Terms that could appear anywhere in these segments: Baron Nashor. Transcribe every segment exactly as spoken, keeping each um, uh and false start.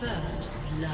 First blood.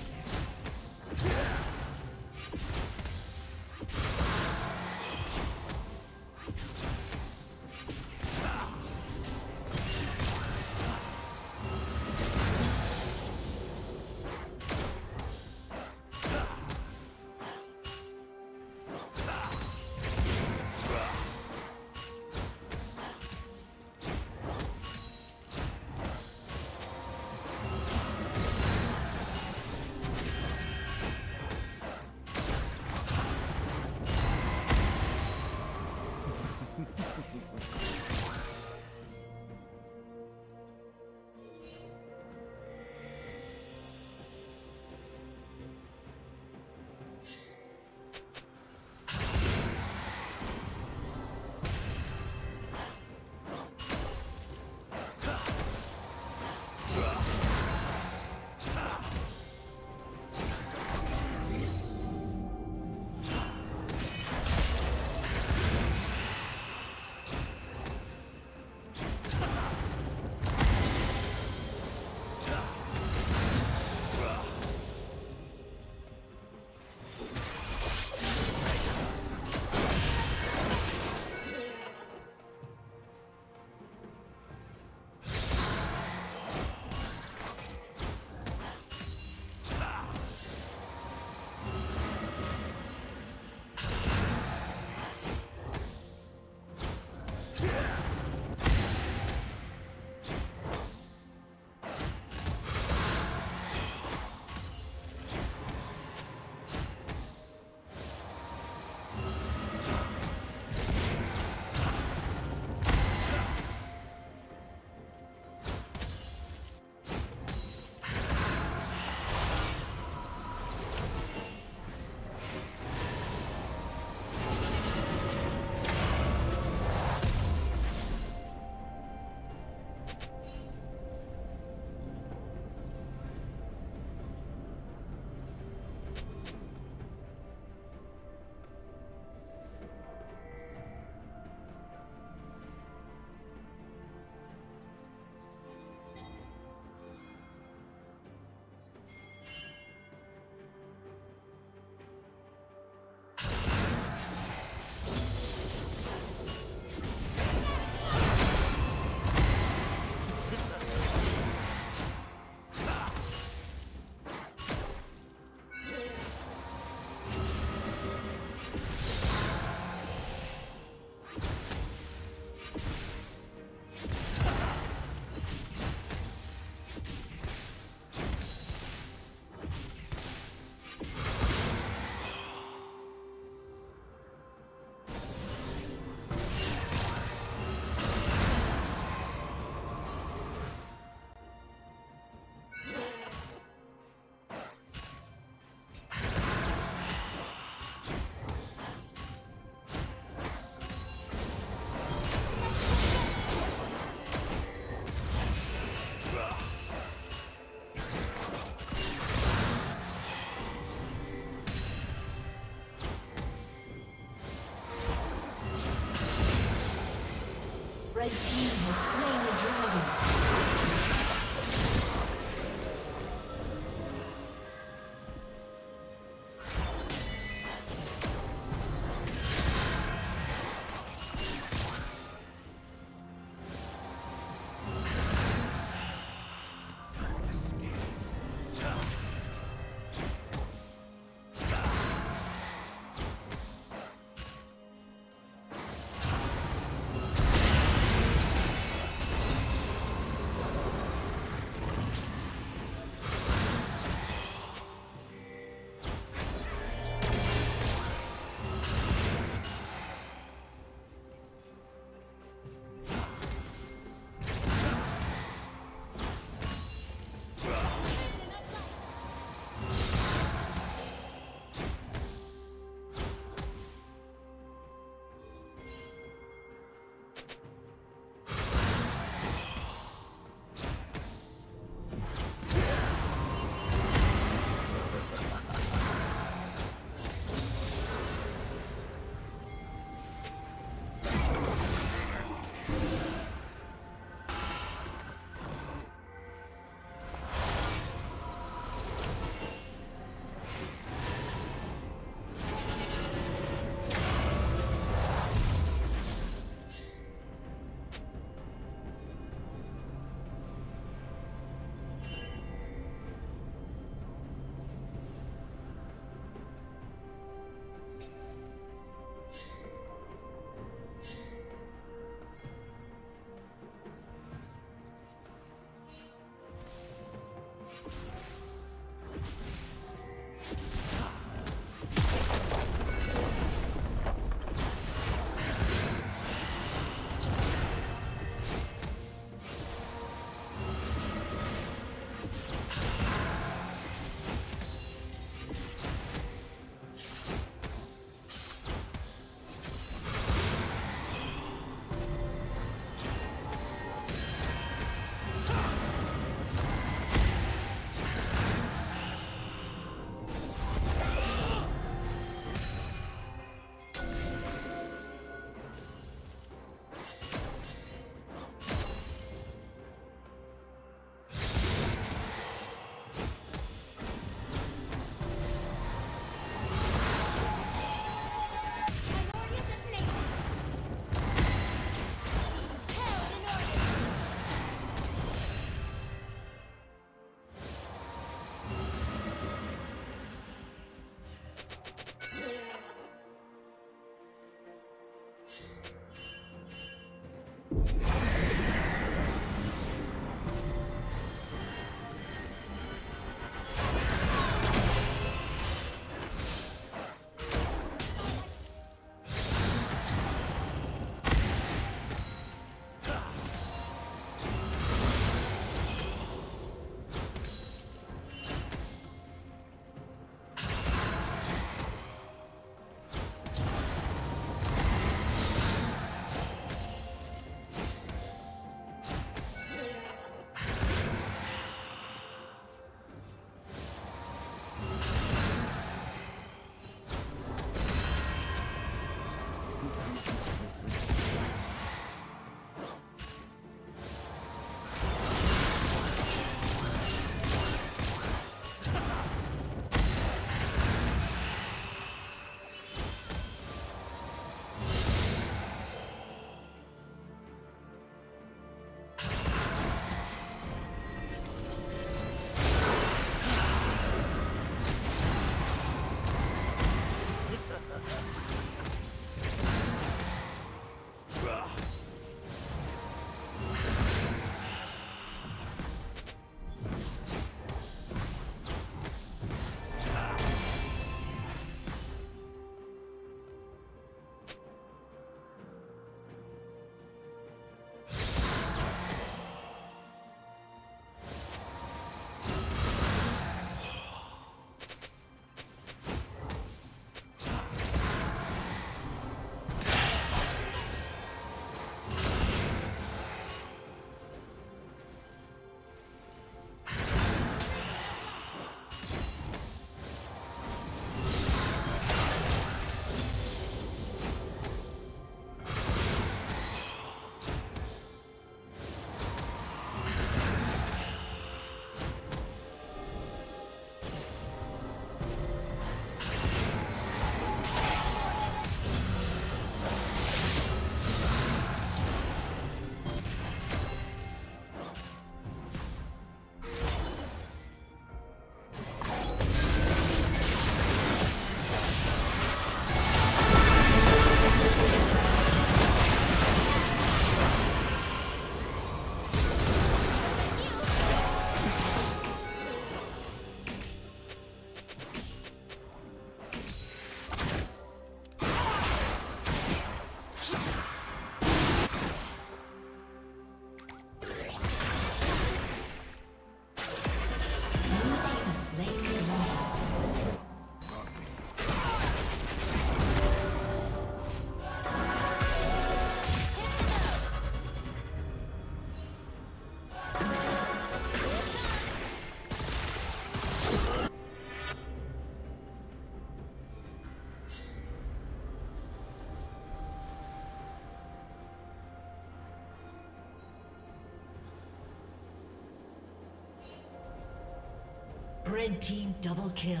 Red team double kill.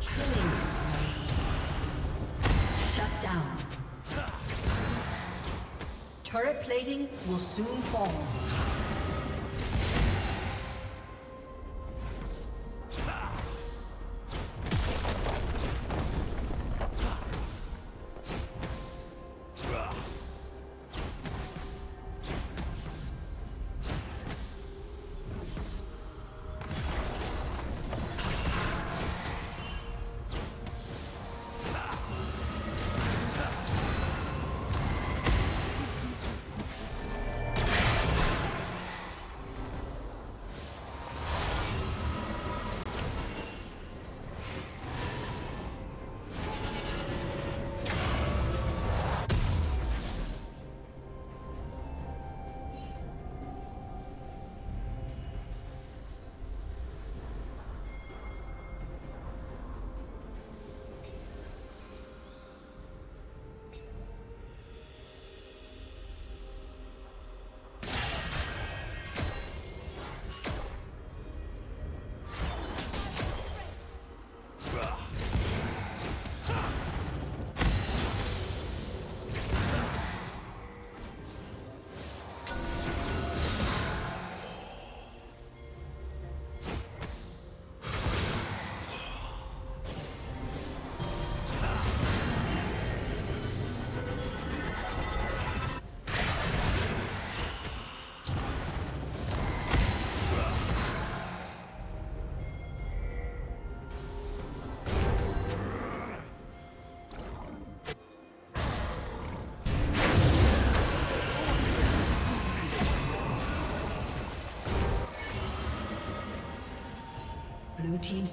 Killing spree. Shut down. Turret plating will soon fall. Blue team's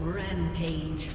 Rampage.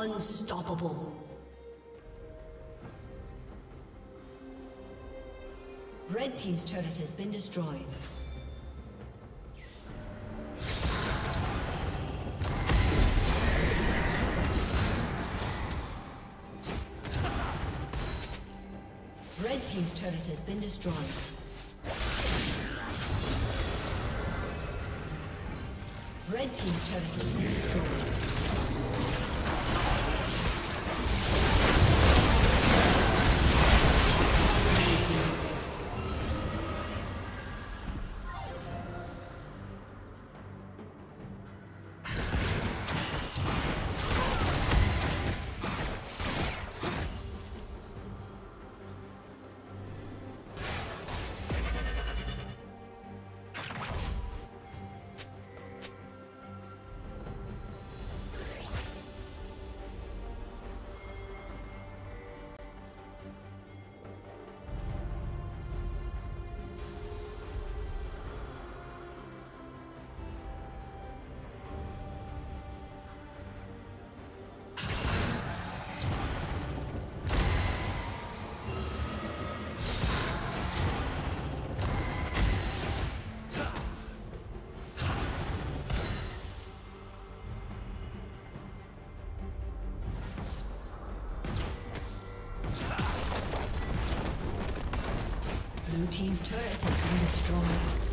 Unstoppable. Red team's turret has been destroyed. Red team's turret has been destroyed. Red team's turret has been destroyed. Blue team's turret has been destroyed.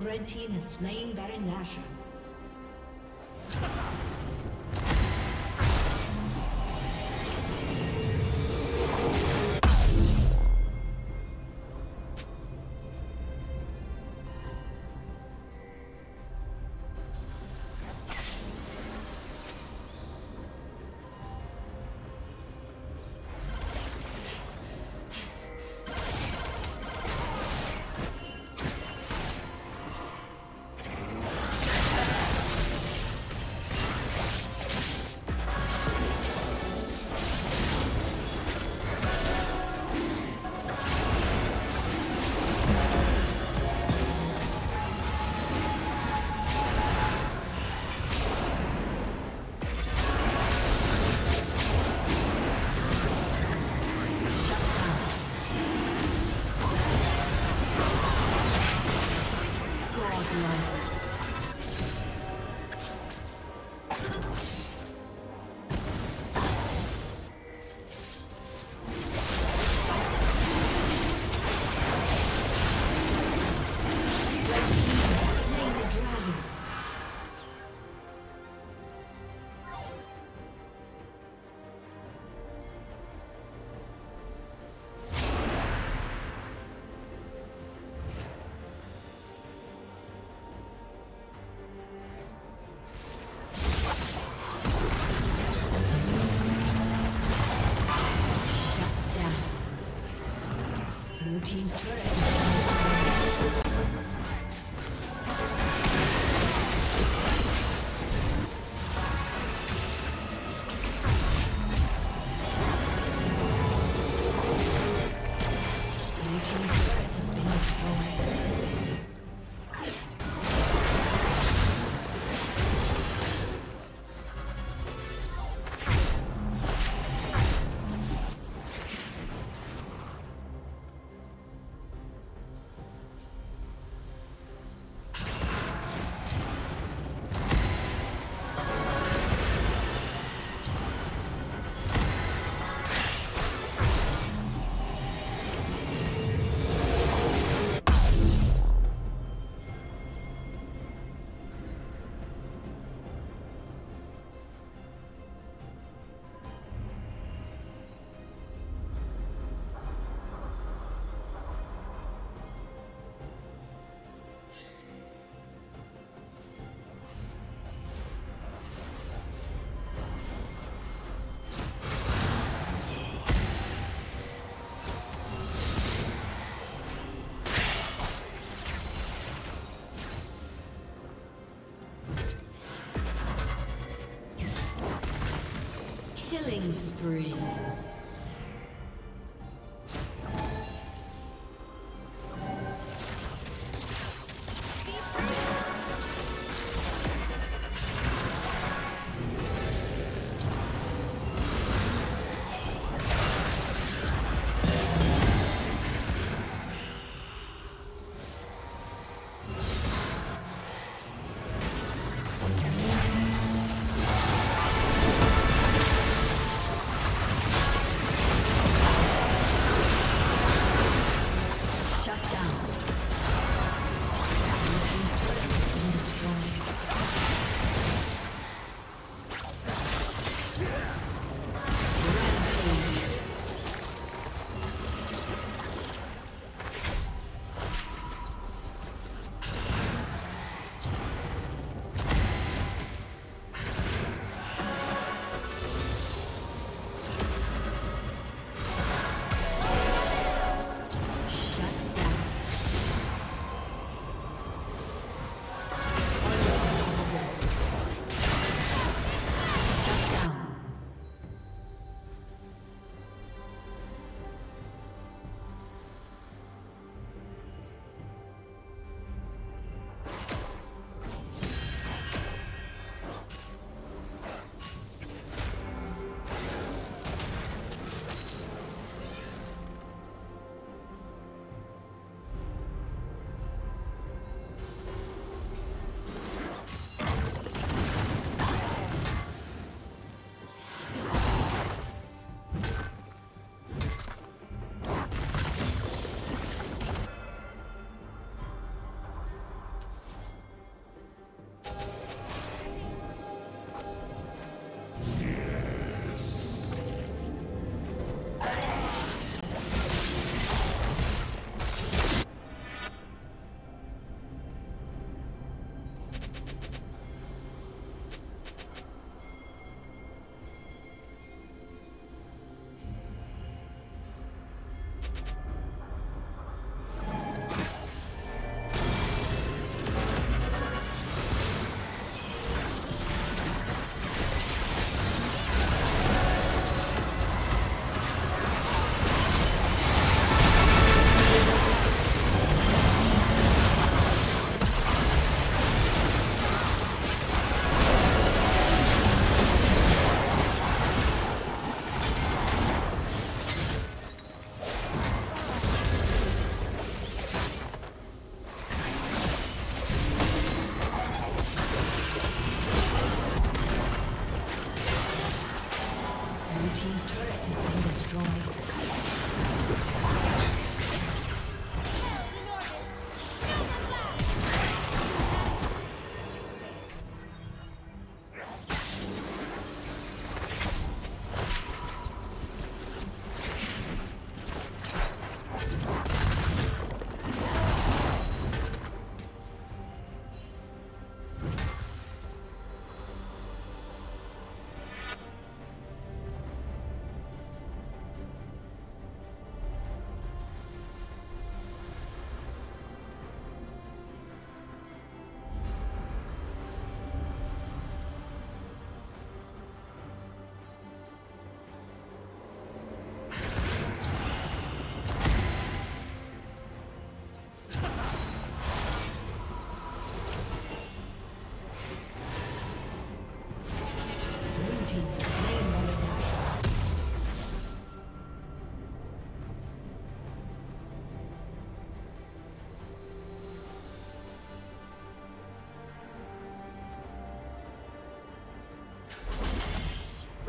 Red team has slain Baron Nashor. team's turret has been destroyed. Killing spree.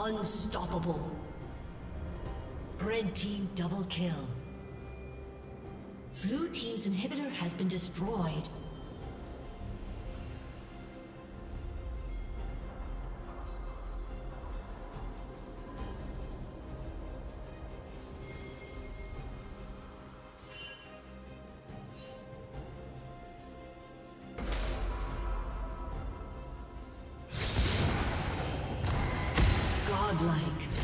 Unstoppable. Red team double kill. Blue team's inhibitor has been destroyed. Like